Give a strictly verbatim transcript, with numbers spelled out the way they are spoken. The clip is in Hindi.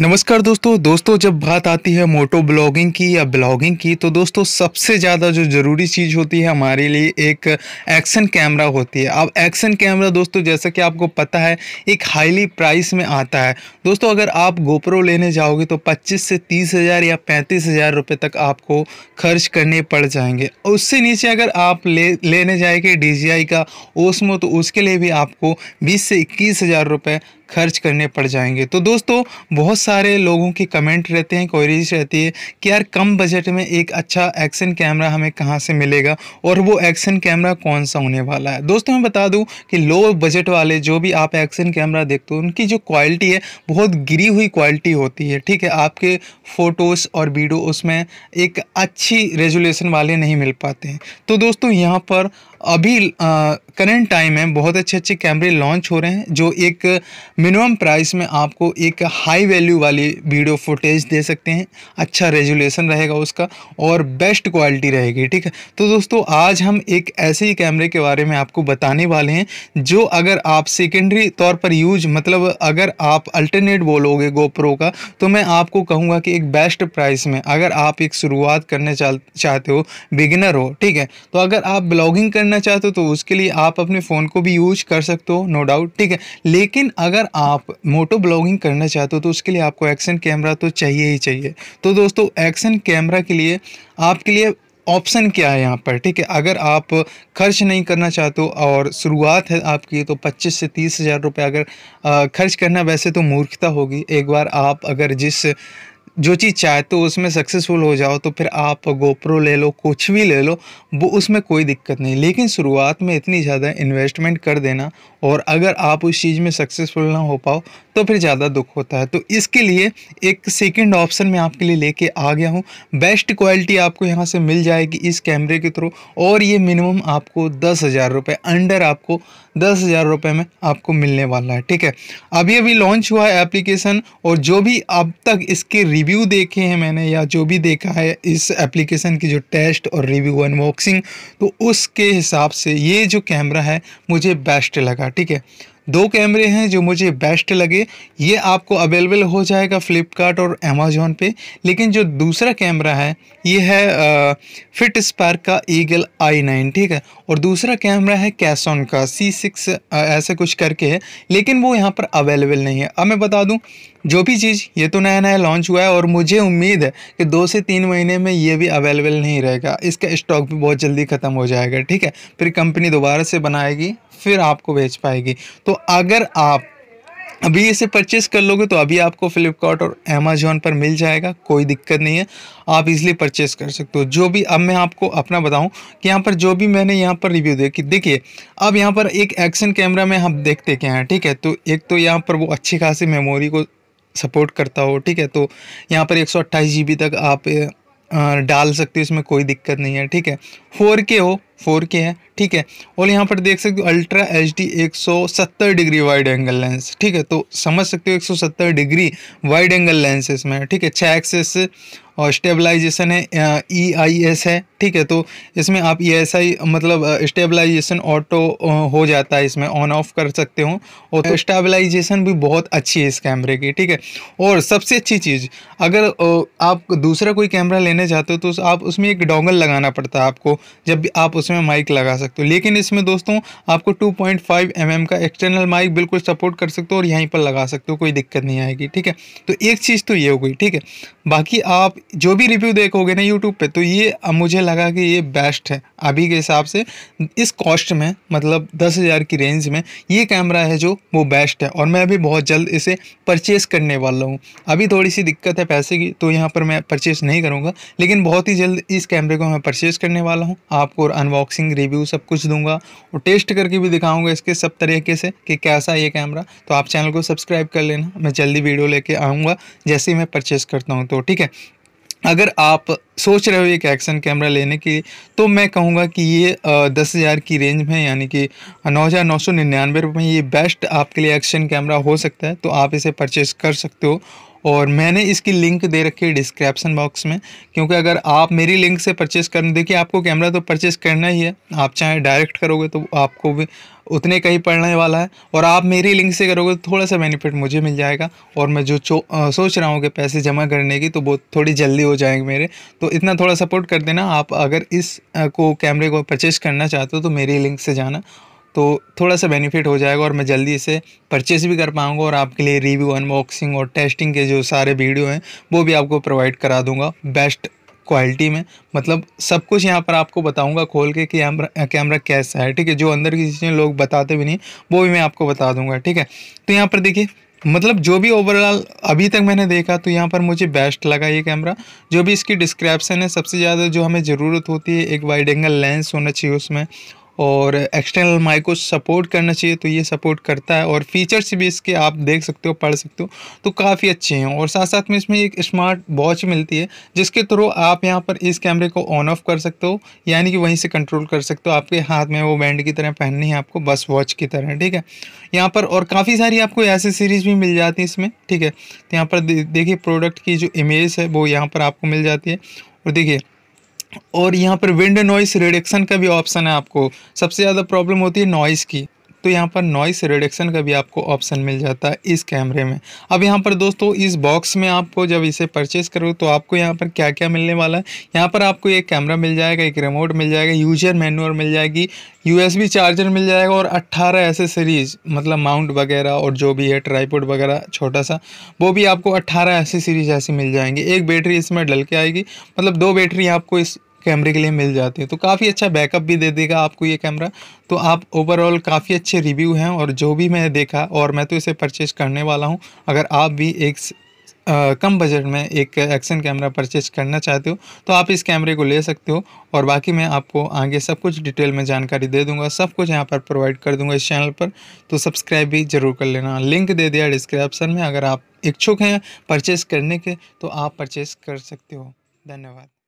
नमस्कार दोस्तों दोस्तों जब बात आती है मोटो ब्लॉगिंग की या ब्लॉगिंग की तो दोस्तों सबसे ज़्यादा जो ज़रूरी चीज़ होती है हमारे लिए एक एक्शन कैमरा होती है। अब एक्शन कैमरा दोस्तों जैसा कि आपको पता है एक हाईली प्राइस में आता है। दोस्तों अगर आप गोप्रो लेने जाओगे तो पच्चीस से तीस हज़ार या पैंतीस हज़ार रुपये तक आपको खर्च करने पड़ जाएंगे। उससे नीचे अगर आप ले लेने जाएंगे डी जी आई का ओस्मो तो उसके लिए भी आपको बीस से इक्कीस हज़ार रुपये खर्च करने पड़ जाएंगे। तो दोस्तों बहुत सारे लोगों के कमेंट रहते हैं, क्वेरीज रहती है कि यार कम बजट में एक अच्छा एक्शन कैमरा हमें कहाँ से मिलेगा और वो एक्शन कैमरा कौन सा होने वाला है। दोस्तों मैं बता दूं कि लो बजट वाले जो भी आप एक्शन कैमरा देखते हो उनकी जो क्वालिटी है बहुत गिरी हुई क्वालिटी होती है, ठीक है। आपके फ़ोटोज़ और वीडियो उसमें एक अच्छी रेजुलेशन वाले नहीं मिल पाते हैं। तो दोस्तों यहाँ पर अभी करंट टाइम में बहुत अच्छे अच्छे कैमरे लॉन्च हो रहे हैं जो एक मिनिमम प्राइस में आपको एक हाई वैल्यू वाली वीडियो फुटेज दे सकते हैं। अच्छा रेजुलेशन रहेगा उसका और बेस्ट क्वालिटी रहेगी, ठीक है। तो दोस्तों आज हम एक ऐसे ही कैमरे के बारे में आपको बताने वाले हैं जो अगर आप सेकेंडरी तौर पर यूज मतलब अगर आप अल्टरनेट बोलोगे गोप्रो का तो मैं आपको कहूँगा कि एक बेस्ट प्राइस में अगर आप एक शुरुआत करने चाहते हो, बिगिनर हो, ठीक है। तो अगर आप ब्लॉगिंग करना चाहते हो तो उसके लिए आप अपने फ़ोन को भी यूज कर सकते हो, नो डाउट, ठीक है। लेकिन अगर आप मोटो ब्लॉगिंग करना चाहते हो तो उसके लिए आपको एक्शन कैमरा तो चाहिए ही चाहिए। तो दोस्तों एक्शन कैमरा के लिए आपके लिए ऑप्शन क्या है यहाँ पर, ठीक है। अगर आप खर्च नहीं करना चाहते हो और शुरुआत है आपकी तो पच्चीस से तीस हज़ार रुपये अगर आ, खर्च करना वैसे तो मूर्खता होगी। एक बार आप अगर जिस जो चीज़ चाहते हो उसमें सक्सेसफुल हो जाओ तो फिर आप गोप्रो ले लो, कुछ भी ले लो, वो उसमें कोई दिक्कत नहीं। लेकिन शुरुआत में इतनी ज़्यादा इन्वेस्टमेंट कर देना और अगर आप उस चीज़ में सक्सेसफुल ना हो पाओ तो फिर ज़्यादा दुख होता है। तो इसके लिए एक सेकंड ऑप्शन मैं आपके लिए लेके आ गया हूँ। बेस्ट क्वालिटी आपको यहाँ से मिल जाएगी इस कैमरे के थ्रू और ये मिनिमम आपको दस हज़ार रुपये अंडर आपको दस हज़ार रुपये में आपको मिलने वाला है, ठीक है। अभी अभी लॉन्च हुआ है एप्लीकेशन और जो भी अब तक इसके रिव्यू देखे हैं मैंने या जो भी देखा है इस एप्लीकेशन की जो टेस्ट और रिव्यू अनबॉक्सिंग तो उसके हिसाब से ये जो कैमरा है मुझे बेस्ट लगा, ठीक है। दो कैमरे हैं जो मुझे बेस्ट लगे, ये आपको अवेलेबल हो जाएगा फ्लिपकार्ट और अमेजोन पे। लेकिन जो दूसरा कैमरा है ये है फिटस्पार्क का ईगल आई नाइन, ठीक है। और दूसरा कैमरा है कैसोन का सी सिक्स ऐसा कुछ करके है, लेकिन वो यहाँ पर अवेलेबल नहीं है। अब मैं बता दूँ जो भी चीज़ ये तो नया नया लॉन्च हुआ है और मुझे उम्मीद है कि दो से तीन महीने में ये भी अवेलेबल नहीं रहेगा, इसका स्टॉक भी बहुत जल्दी ख़त्म हो जाएगा, ठीक है। फिर कंपनी दोबारा से बनाएगी फिर आपको बेच पाएगी। तो अगर आप अभी इसे परचेस कर लोगे तो अभी आपको फ्लिपकार्ट और अमेजोन पर मिल जाएगा, कोई दिक्कत नहीं है, आप इजली परचेस कर सकते हो। जो भी अब मैं आपको अपना बताऊं कि यहाँ पर जो भी मैंने यहाँ पर रिव्यू देखी, देखिए अब यहाँ पर एक एक्शन कैमरा में हम देखते क्या हैं, ठीक है। तो एक तो यहाँ पर वो अच्छी खासी मेमोरी को सपोर्ट करता हो, ठीक है। तो यहाँ पर एक सौ अट्ठाईस जी बी तक आप डाल सकते हो, इसमें कोई दिक्कत नहीं है, ठीक है। फोर के हो, फोर के है, ठीक है। और यहाँ पर देख सकते हो अल्ट्रा एच डी एक सौ सत्तर डिग्री वाइड एंगल लेंस, ठीक है। तो समझ सकते हो एक सौ सत्तर डिग्री वाइड एंगल लेंस इसमें, ठीक है। छः एक्सेस और स्टेबलाइजेशन है, ई आई एस है, ठीक है। तो इसमें आप ई एस आई मतलब स्टेबलाइजेशन ऑटो हो जाता है, इसमें ऑन ऑफ कर सकते हो और तो स्टेबलाइजेशन भी बहुत अच्छी है इस कैमरे की, ठीक है। और सबसे अच्छी चीज़ अगर आप दूसरा कोई कैमरा लेने जाते हो तो आप उसमें एक डोंगल लगाना पड़ता है आपको, जब आप उसमें माइक लगा सकते हो। लेकिन इसमें दोस्तों आपको two point five M M का एक्सटर्नल माइक बिल्कुल सपोर्ट कर सकते हो और यहीं पर लगा सकते हो, कोई दिक्कत नहीं आएगी, ठीक है। तो एक चीज़ तो ये हो गई, ठीक है। बाकी आप जो भी रिव्यू देखोगे ना यूट्यूब पे तो ये मुझे लगा कि ये बेस्ट है अभी के हिसाब से, इस कॉस्ट में मतलब दस हज़ार की रेंज में ये कैमरा है जो वो बेस्ट है और मैं अभी बहुत जल्द इसे परचेस करने वाला हूँ। अभी थोड़ी सी दिक्कत है पैसे की तो यहाँ पर मैं परचेस नहीं करूँगा, लेकिन बहुत ही जल्द इस कैमरे को मैं परचेस करने वाला हूँ। आपको अनबॉक्सिंग, रिव्यू सब कुछ दूंगा और टेस्ट करके भी दिखाऊंगा इसके सब तरीके से कि कैसा ये कैमरा। तो आप चैनल को सब्सक्राइब कर लेना, मैं जल्दी वीडियो लेके आऊँगा जैसे ही मैं परचेस करता हूँ, तो ठीक है। अगर आप सोच रहे हो एक एक्शन कैमरा लेने की तो मैं कहूँगा कि ये दस हज़ार की रेंज में यानी कि नौ हज़ार नौ सौ निन्यानवे रुपये में ये बेस्ट आपके लिए एक्शन कैमरा हो सकता है। तो आप इसे परचेस कर सकते हो और मैंने इसकी लिंक दे रखी है डिस्क्रिप्शन बॉक्स में, क्योंकि अगर आप मेरी लिंक से परचेस करने, देखिए आपको कैमरा तो परचेस करना ही है, आप चाहे डायरेक्ट करोगे तो आपको भी उतने का ही पड़ने वाला है, और आप मेरी लिंक से करोगे तो थोड़ा सा बेनिफिट मुझे मिल जाएगा, और मैं जो आ, सोच रहा हूँ कि पैसे जमा करने की तो वो थोड़ी जल्दी हो जाएंगे मेरे, तो इतना थोड़ा सपोर्ट कर देना। आप अगर इस आ, को कैमरे को परचेस करना चाहते हो तो मेरी लिंक से जाना, तो थोड़ा सा बेनिफिट हो जाएगा और मैं जल्दी इसे परचेस भी कर पाऊँगा, और आपके लिए रिव्यू, अनबॉक्सिंग और टेस्टिंग के जो सारे वीडियो हैं वो भी आपको प्रोवाइड करा दूँगा बेस्ट क्वालिटी में। मतलब सब कुछ यहाँ पर आपको बताऊँगा खोल के कि कैमरा कैमरा कैसा है, ठीक है, जो अंदर की चीज़ें लोग बताते भी नहीं वो भी मैं आपको बता दूँगा, ठीक है। तो यहाँ पर देखिए, मतलब जो भी ओवरऑल अभी तक मैंने देखा तो यहाँ पर मुझे बेस्ट लगा ये कैमरा। जो भी इसकी डिस्क्रिप्शन है, सबसे ज़्यादा जो हमें ज़रूरत होती है एक वाइड एंगल लेंस होना चाहिए उसमें, और एक्सटर्नल माइक को सपोर्ट करना चाहिए तो ये सपोर्ट करता है, और फीचर्स भी इसके आप देख सकते हो, पढ़ सकते हो, तो काफ़ी अच्छे हैं। और साथ साथ में इसमें एक स्मार्ट वॉच मिलती है जिसके थ्रू आप यहाँ पर इस कैमरे को ऑन ऑफ कर सकते हो, यानी कि वहीं से कंट्रोल कर सकते हो, आपके हाथ में वो बैंड की तरह पहननी है आपको, बस वॉच की तरह, ठीक है यहाँ पर। और काफ़ी सारी आपको एसेसरीज भी मिल जाती है इसमें, ठीक है। तो यहाँ पर देखिए प्रोडक्ट की जो इमेज है वो यहाँ पर आपको मिल जाती है, और देखिए और यहाँ पर विंड नॉइस रिडक्शन का भी ऑप्शन है आपको। सबसे ज़्यादा प्रॉब्लम होती है नॉइस की, तो यहाँ पर नॉइस रिडक्शन का भी आपको ऑप्शन मिल जाता है इस कैमरे में। अब यहाँ पर दोस्तों इस बॉक्स में आपको जब इसे परचेस करो तो आपको यहाँ पर क्या क्या मिलने वाला है, यहाँ पर आपको एक कैमरा मिल जाएगा, एक रिमोट मिल जाएगा, यूजर मैनुअल मिल जाएगी, यूएसबी चार्जर मिल जाएगा, और अट्ठारह एसेसरीज मतलब माउंट वगैरह और जो भी है ट्राईपोड वगैरह छोटा सा, वो भी आपको अट्ठारह एसेसरीज ऐसी मिल जाएंगी। एक बैटरी इसमें डल के आएगी, मतलब दो बैटरी आपको इस कैमरे के लिए मिल जाती है, तो काफ़ी अच्छा बैकअप भी दे देगा आपको ये कैमरा। तो आप ओवरऑल काफ़ी अच्छे रिव्यू हैं, और जो भी मैंने देखा, और मैं तो इसे परचेज करने वाला हूँ। अगर आप भी एक आ, कम बजट में एक एक्शन कैमरा परचेज करना चाहते हो तो आप इस कैमरे को ले सकते हो, और बाकी मैं आपको आगे सब कुछ डिटेल में जानकारी दे दूँगा, सब कुछ यहाँ पर प्रोवाइड कर दूँगा इस चैनल पर, तो सब्सक्राइब भी ज़रूर कर लेना। लिंक दे दिया डिस्क्रिप्शन में, अगर आप इच्छुक हैं परचेज़ करने के तो आप परचेज़ कर सकते हो। धन्यवाद।